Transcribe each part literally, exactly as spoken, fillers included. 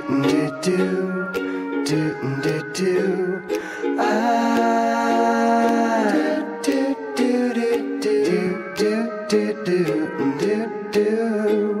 do-do-do, do-do-do, I do-do-do-do-do-do-do-do-do, do-do-do, do-do-do.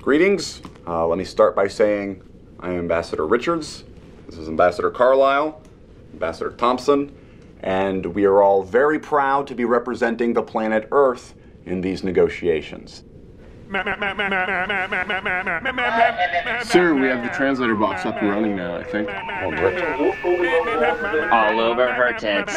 Greetings. Uh, let me start by saying I am Ambassador Richards. This is Ambassador Carlisle, Ambassador Thompson, and we are all very proud to be representing the planet Earth in these negotiations. Sir, we have the translator box up and running now, I think. All over her tits.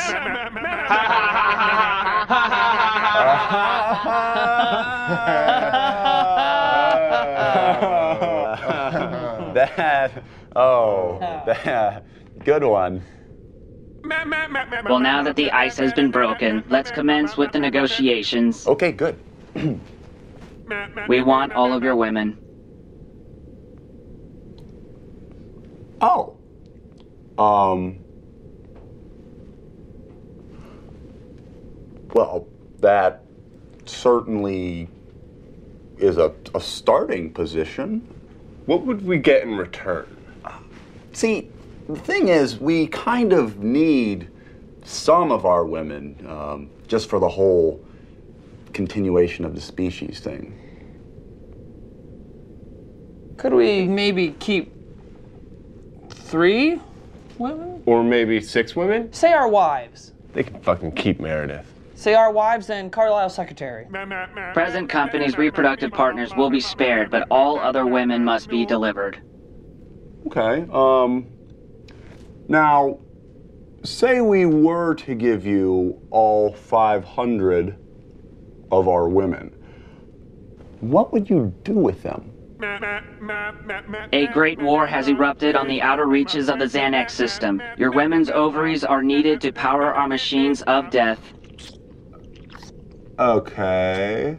That, oh, that, good one. Well, now that the ice has been broken, let's commence with the negotiations. Okay, good. We want all of your women. Oh. Um. Well, that certainly is a, a starting position. What would we get in return? Uh, see, the thing is, we kind of need some of our women, um, just for the whole continuation of the species thing. Could we maybe keep three women? Or maybe six women? Say our wives. They can fucking keep Meredith. Say our wives and Carlisle's secretary. Present company's reproductive partners will be spared, but all other women must be delivered. Okay, um, now, say we were to give you all five hundred of our women, what would you do with them? A great war has erupted on the outer reaches of the Xanax system. Your women's ovaries are needed to power our machines of death. Okay.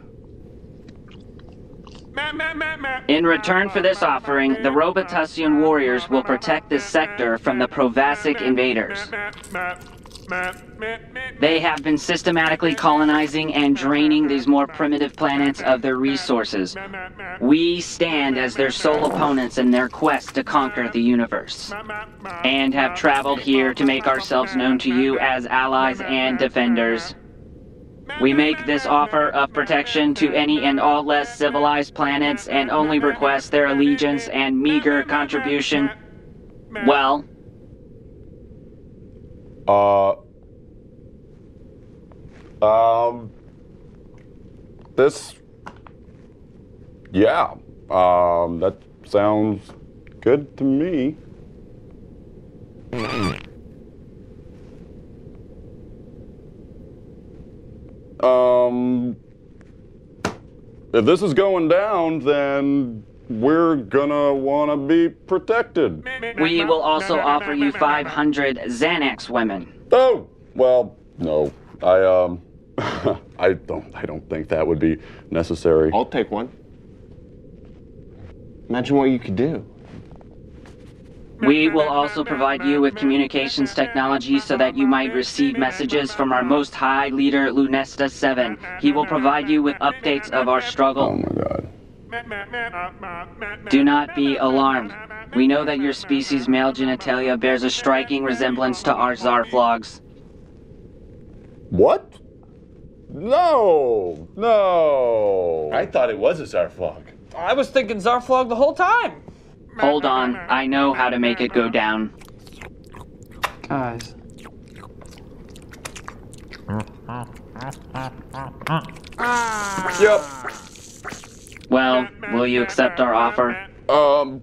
In return for this offering, the Robotusian warriors will protect this sector from the Provasic invaders. They have been systematically colonizing and draining these more primitive planets of their resources. We stand as their sole opponents in their quest to conquer the universe, and have traveled here to make ourselves known to you as allies and defenders. We make this offer of protection to any and all less civilized planets and only request their allegiance and meager contribution. Well... Uh... Um... This... Yeah. Um, that sounds good to me. Um, if this is going down, then we're gonna wanna be protected. We will also offer you five hundred Xanax women. Oh, well, no, I, um, I don't, I don't think that would be necessary. I'll take one. Imagine what you could do. We will also provide you with communications technology so that you might receive messages from our most high leader, Lunesta seven. He will provide you with updates of our struggle. Oh my God. Do not be alarmed. We know that your species' male genitalia bears a striking resemblance to our Zarflogs. What? No! No! I thought it was a Zarflog. I was thinking Zarflog the whole time. Hold on, I know how to make it go down. Guys. Yep. Well, will you accept our offer? Um,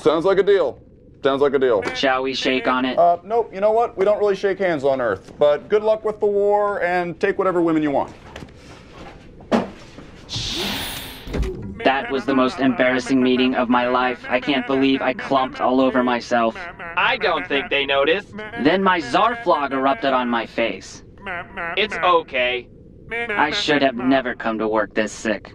sounds like a deal. Sounds like a deal. Shall we shake on it? Uh, nope, you know what? We don't really shake hands on Earth, but good luck with the war and take whatever women you want. That was the most embarrassing meeting of my life. I can't believe I clumped all over myself. I don't think they noticed. Then my Zarflog erupted on my face. It's okay. I should have never come to work this sick.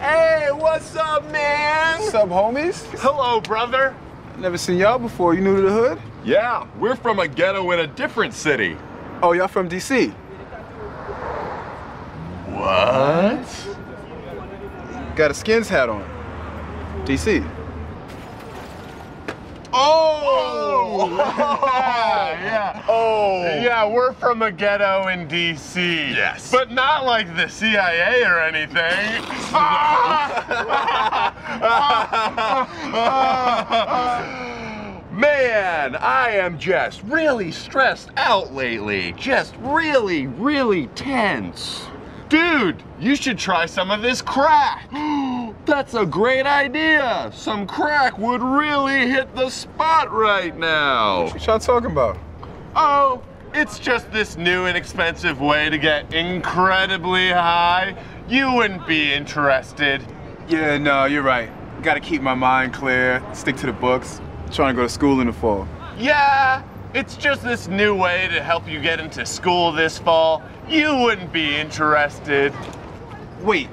Hey, what's up, man? What's up, homies? Hello, brother. Never seen y'all before. You new to the hood? Yeah, we're from a ghetto in a different city. Oh, y'all from D C? What? Got a skins hat on. D C. Oh! Yeah, yeah. Oh! Yeah, we're from a ghetto in D C. Yes. But not like the C I A or anything. Man, I am just really stressed out lately. Just really, really tense. Dude, you should try some of this crack. That's a great idea. Some crack would really hit the spot right now. What y'all talking about? Oh, it's just this new and expensive way to get incredibly high. You wouldn't be interested. Yeah, no, you're right. Gotta keep my mind clear, stick to the books. I'm trying to go to school in the fall. Yeah, it's just this new way to help you get into school this fall. You wouldn't be interested. Wait.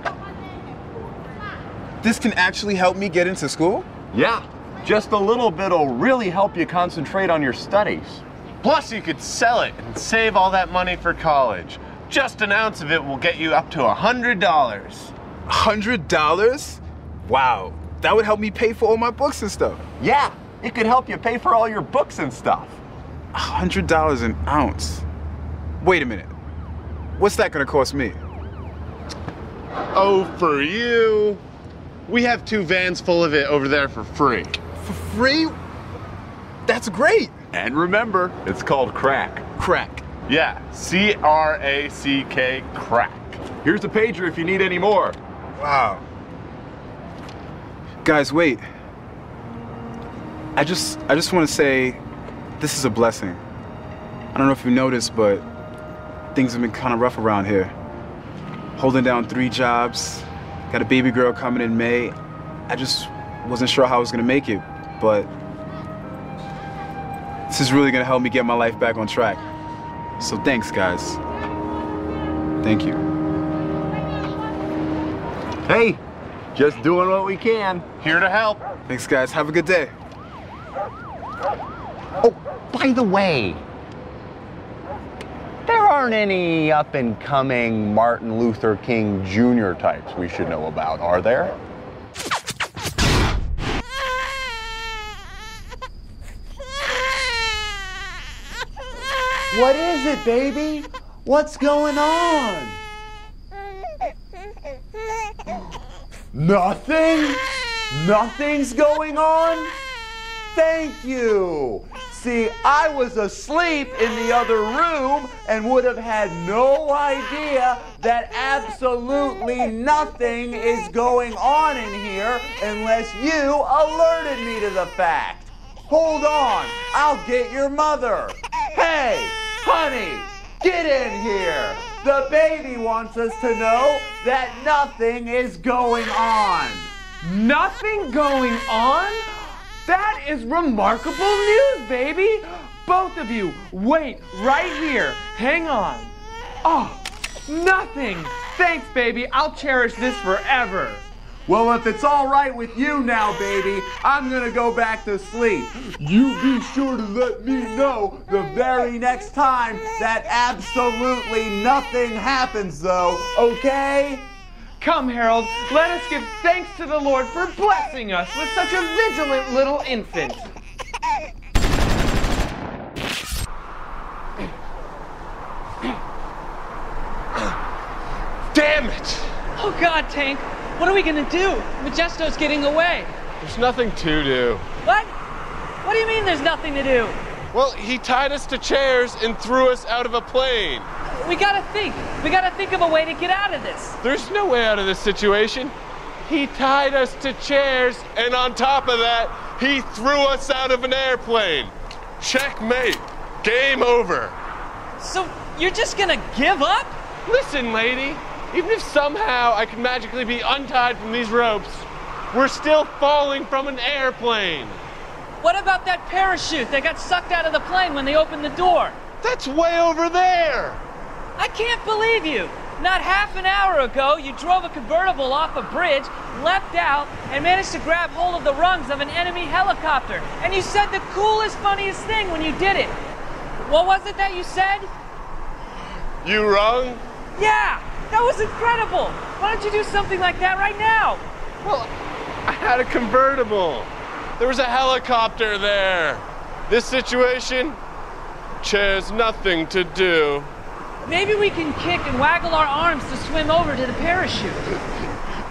This can actually help me get into school? Yeah, just a little bit will really help you concentrate on your studies. Plus, you could sell it and save all that money for college. Just an ounce of it will get you up to one hundred dollars. one hundred dollars? Wow, that would help me pay for all my books and stuff. Yeah, it could help you pay for all your books and stuff. one hundred dollars an ounce? Wait a minute, what's that gonna cost me? Oh, for you. We have two vans full of it over there for free. For free? That's great. And remember, it's called crack. Crack. Yeah, C R A C K, crack. Here's the pager if you need any more. Wow. Guys, wait. I just, I just want to say this is a blessing. I don't know if you noticed, but things have been kind of rough around here. Holding down three jobs. Got a baby girl coming in May. I just wasn't sure how I was gonna make it, but this is really gonna help me get my life back on track. So thanks, guys. Thank you. Hey, just doing what we can. Here to help. Thanks, guys. Have a good day. Oh, by the way, there aren't any up-and-coming Martin Luther King Junior types we should know about, are there? What is it, baby? What's going on? Nothing? Nothing's going on? Thank you. See, I was asleep in the other room and would have had no idea that absolutely nothing is going on in here unless you alerted me to the fact. Hold on, I'll get your mother. Hey, honey, get in here. The baby wants us to know that nothing is going on. Nothing going on? That is remarkable news, baby! Both of you, wait right here. Hang on. Oh, nothing. Thanks, baby. I'll cherish this forever. Well, if it's all right with you now, baby, I'm gonna go back to sleep. You be sure to let me know the very next time that absolutely nothing happens, though, okay? Come, Harold, let us give thanks to the Lord for blessing us with such a vigilant little infant. Damn it! Oh, God, Tank, what are we gonna do? Majesto's getting away. There's nothing to do. What? What do you mean there's nothing to do? Well, he tied us to chairs and threw us out of a plane. We gotta think. We gotta think of a way to get out of this. There's no way out of this situation. He tied us to chairs, and on top of that, he threw us out of an airplane. Checkmate. Game over. So you're just gonna give up? Listen, lady. Even if somehow I could magically be untied from these ropes, we're still falling from an airplane. What about that parachute that got sucked out of the plane when they opened the door? That's way over there! I can't believe you! Not half an hour ago, you drove a convertible off a bridge, leapt out, and managed to grab hold of the rungs of an enemy helicopter. And you said the coolest, funniest thing when you did it. What was it that you said? You rung? Yeah! That was incredible! Why don't you do something like that right now? Well, I had a convertible. There was a helicopter there. This situation, chairs nothing to do. Maybe we can kick and waggle our arms to swim over to the parachute.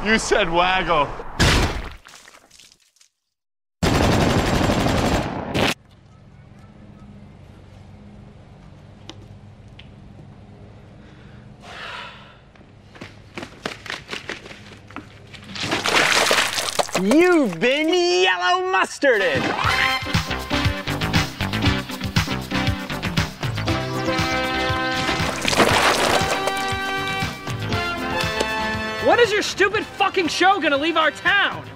You said waggle. You've been yellow mustarded. What is your stupid fucking show gonna leave our town?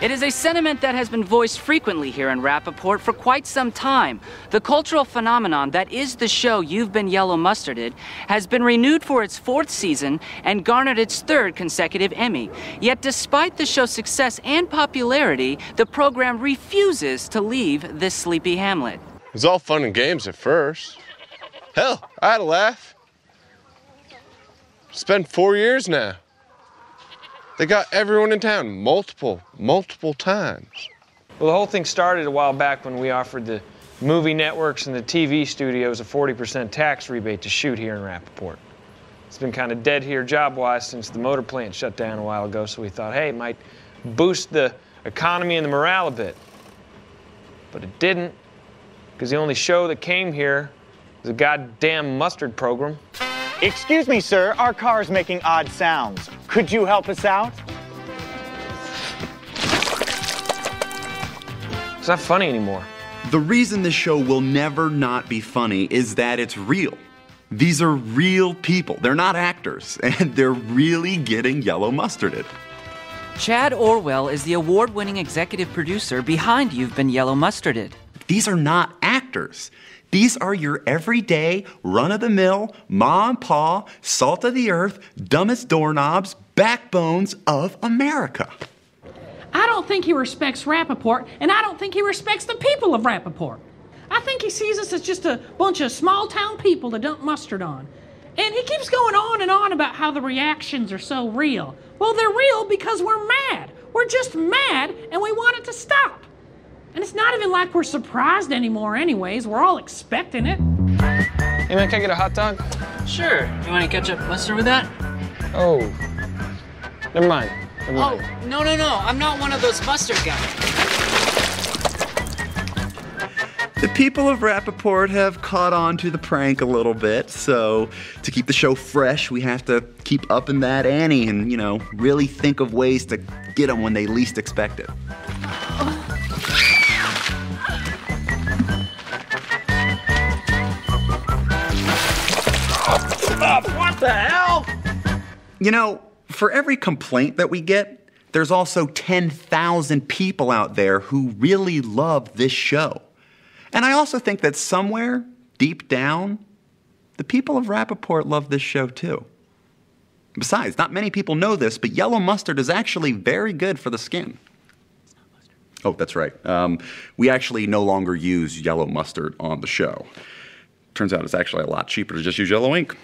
It is a sentiment that has been voiced frequently here in Rappaport for quite some time. The cultural phenomenon that is the show You've Been Yellow Mustarded has been renewed for its fourth season and garnered its third consecutive Emmy. Yet despite the show's success and popularity, the program refuses to leave this sleepy hamlet. It was all fun and games at first. Hell, I had a laugh. It's been four years now. They got everyone in town multiple, multiple times. Well, the whole thing started a while back when we offered the movie networks and the T V studios a forty percent tax rebate to shoot here in Rappaport. It's been kind of dead here job-wise since the motor plant shut down a while ago, so we thought, hey, it might boost the economy and the morale a bit. But it didn't, because the only show that came here was a goddamn mustard program. Excuse me, sir, our car's making odd sounds. Could you help us out? It's not funny anymore. The reason this show will never not be funny is that it's real. These are real people. They're not actors, and they're really getting yellow mustarded. Chad Orwell is the award-winning executive producer behind You've Been Yellow Mustarded. These are not actors. These are your everyday, run-of-the-mill, ma and pa, salt-of-the-earth, dumbest doorknobs, backbones of America. I don't think he respects Rappaport, and I don't think he respects the people of Rappaport. I think he sees us as just a bunch of small-town people to dump mustard on. And he keeps going on and on about how the reactions are so real. Well, they're real because we're mad. We're just mad, and we want it to stop. And it's not even like we're surprised anymore anyways. We're all expecting it. Hey man, can I get a hot dog? Sure. You want to catch up mustard with that? Oh. Never mind. Never mind. Oh, no, no, no. I'm not one of those mustard guys. The people of Rappaport have caught on to the prank a little bit, so to keep the show fresh, we have to keep upping that ante and, you know, really think of ways to get them when they least expect it. What the hell? You know, for every complaint that we get, there's also ten thousand people out there who really love this show. And I also think that somewhere, deep down, the people of Rappaport love this show too. Besides, not many people know this, but yellow mustard is actually very good for the skin. It's not mustard. Oh, that's right. Um, we actually no longer use yellow mustard on the show. Turns out it's actually a lot cheaper to just use yellow ink.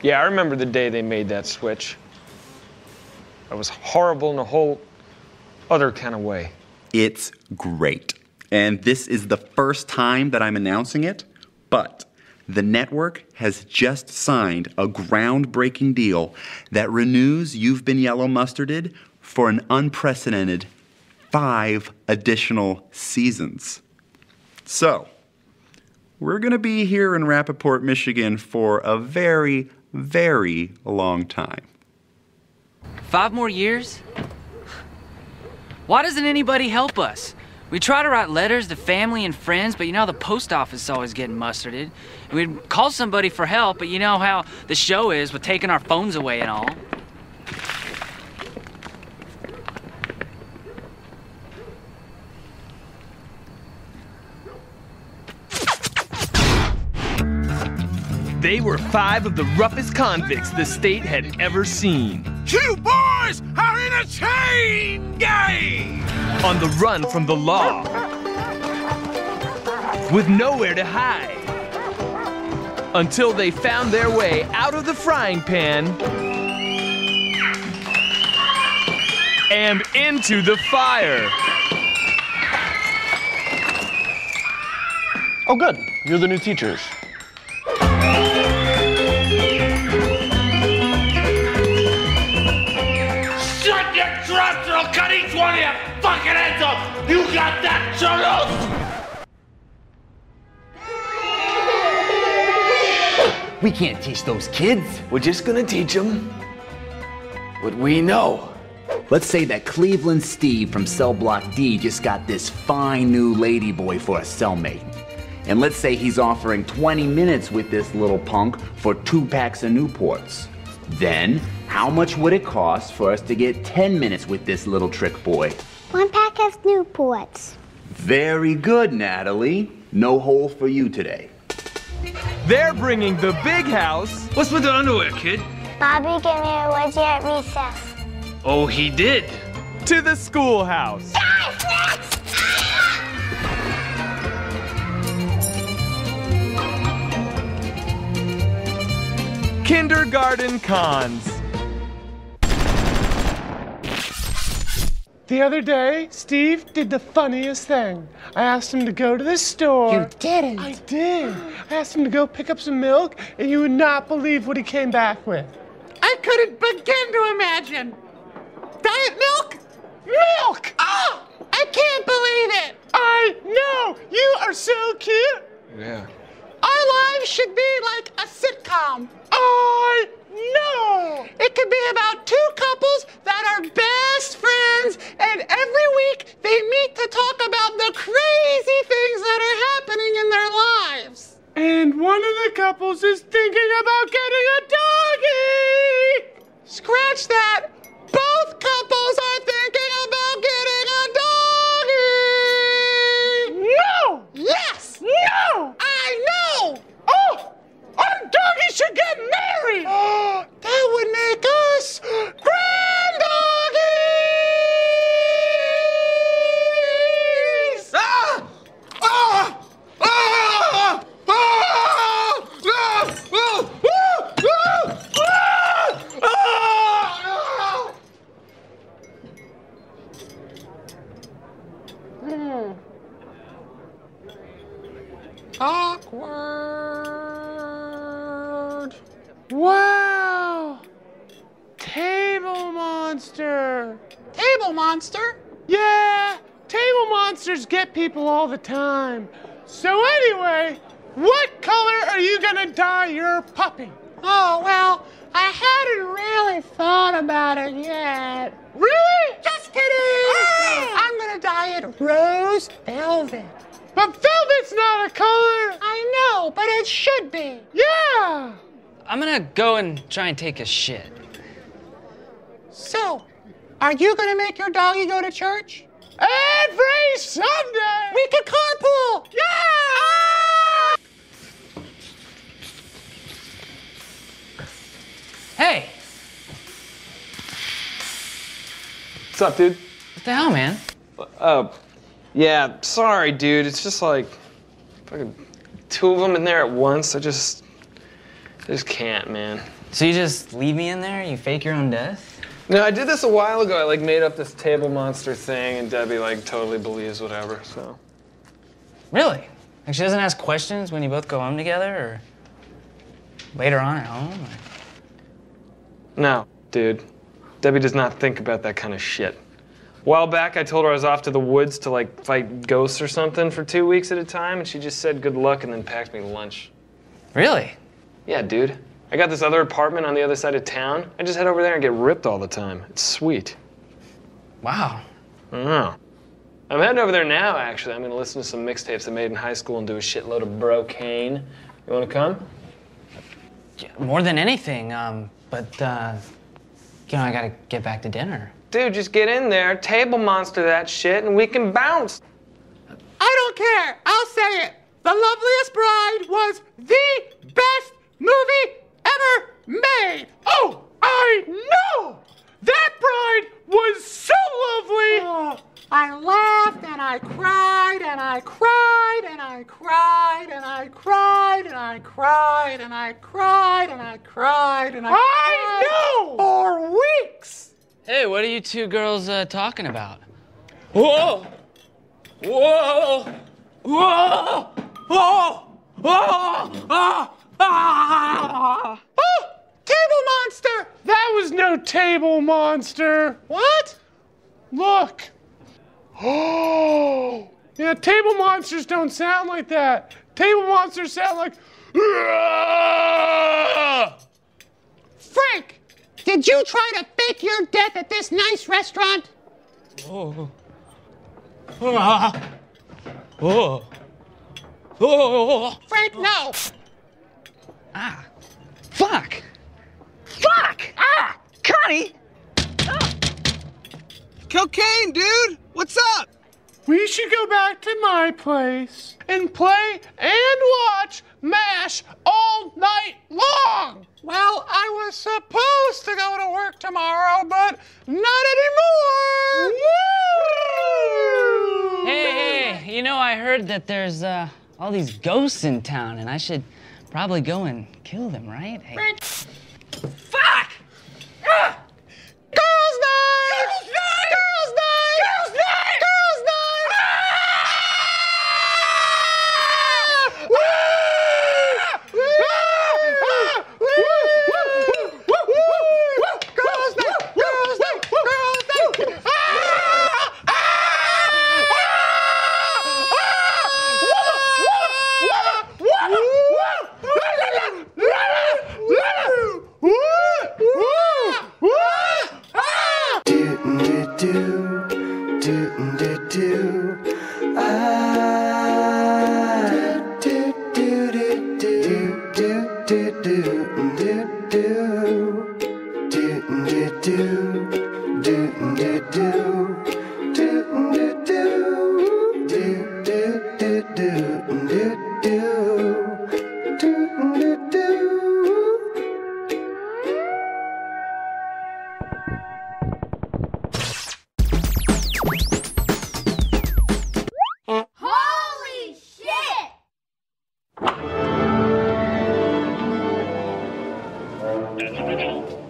Yeah, I remember the day they made that switch. It was horrible in a whole other kind of way. It's great. And this is the first time that I'm announcing it, but the network has just signed a groundbreaking deal that renews You've Been Yellow Mustarded for an unprecedented five additional seasons. So, we're going to be here in Rappaport, Michigan for a very, very long time. Five more years? Why doesn't anybody help us? We try to write letters to family and friends, but you know the post office is always getting mustarded. We'd call somebody for help, but you know how the show is with taking our phones away and all. They were five of the roughest convicts the state had ever seen. Two boys are in a chain gang! On the run from the law. With nowhere to hide. Until they found their way out of the frying pan and into the fire. Oh, good. You're the new teachers. Fucking heads up! You got that, Charles? We can't teach those kids. We're just gonna teach them what we know. Let's say that Cleveland Steve from cell block D just got this fine new ladyboy for a cellmate. And let's say he's offering twenty minutes with this little punk for two packs of Newports. Then, how much would it cost for us to get ten minutes with this little trick boy? One pack of Newports. Very good, Natalie. No hole for you today. They're bringing the big house. What's with the underwear, kid? Bobby gave me a wedgie at recess. Oh, he did. To the schoolhouse. Kindergarten cons. The other day, Steve did the funniest thing. I asked him to go to the store. You didn't. I did. I asked him to go pick up some milk, and you would not believe what he came back with. I couldn't begin to imagine. Diet milk? Milk! Oh, I can't believe it. I know. You are so cute. Yeah. Our lives should be like a sitcom. I know! It could be about two couples that are best friends, and every week they meet to talk about the crazy things that are happening in their lives. And one of the couples is thinking about getting a doggie! Scratch that! Both couples are thinking about getting a doggie! No! Yes! No! I know! Oh! Our doggies should get married! Oh, that would make us grand doggies! Ah! Ah! Ah! Ah! Ah! Ah! Ah! Ah! Ah! Ah! Mm. Awkward. Wow! Table monster! Table monster? Yeah! Table monsters get people all the time. So anyway, what color are you gonna dye your puppy? Oh, well, I hadn't really thought about it yet. Really? Just kidding! Oh. I'm gonna dye it rose velvet. But velvet's not a color! I know, but it should be. Yeah! I'm gonna go and try and take a shit. So, are you gonna make your doggy go to church? Every Sunday! We could carpool! Yeah! Ah! Hey! What's up, dude? What the hell, man? Uh, yeah, sorry, dude. It's just like, fucking two of them in there at once. I just... I just can't, man. So you just leave me in there? You fake your own death? No, I did this a while ago. I, like, made up this table monster thing, and Debbie, like, totally believes whatever, so. Really? Like, she doesn't ask questions when you both go home together, or later on at home? Or... No, dude. Debbie does not think about that kind of shit. A while back, I told her I was off to the woods to, like, fight ghosts or something for two weeks at a time, and she just said good luck and then packed me lunch. Really? Yeah, dude. I got this other apartment on the other side of town. I just head over there and get ripped all the time. It's sweet. Wow. I know. I'm heading over there now, actually. I'm going to listen to some mixtapes I made in high school and do a shitload of brocaine. You want to come? Yeah, more than anything, um, but, uh, you know, I got to get back to dinner. Dude, just get in there, table monster that shit, and we can bounce. I don't care. I'll say it. The Loveliest Bride was the best movie ever made. Oh, I know! That bride was so lovely! Oh, I laughed and I cried and I cried and I cried and I cried and I cried and I cried and I cried and I cried. I know! For weeks! Hey, what are you two girls uh, talking about? Whoa! Whoa! Whoa! Whoa! Whoa! Ah! Ah! Oh! Table monster! That was no table monster! What? Look! Oh! Yeah, table monsters don't sound like that! Table monsters sound like. Frank! Did you try to fake your death at this nice restaurant? Oh. Ah. Oh. Oh. Frank, no! Ah. Fuck! Fuck! Ah! Connie! Ah. Cocaine, dude! What's up? We should go back to my place and play and watch MASH all night long! Well, I was supposed to go to work tomorrow, but not anymore! Woo! Hey, hey, you know, I heard that there's uh, all these ghosts in town, and I should probably go and kill them, right? Hey. Fuck! Ah! Girls' night! Girls' night! Girls' night! Girls' night! Girls' night! Ah! Woo! Ah! Woo! Woo! Girls' night! Girls' night! Girls' night! Ah! Ah! Ah! Woman! Woman! Woman! Woman! Thank you.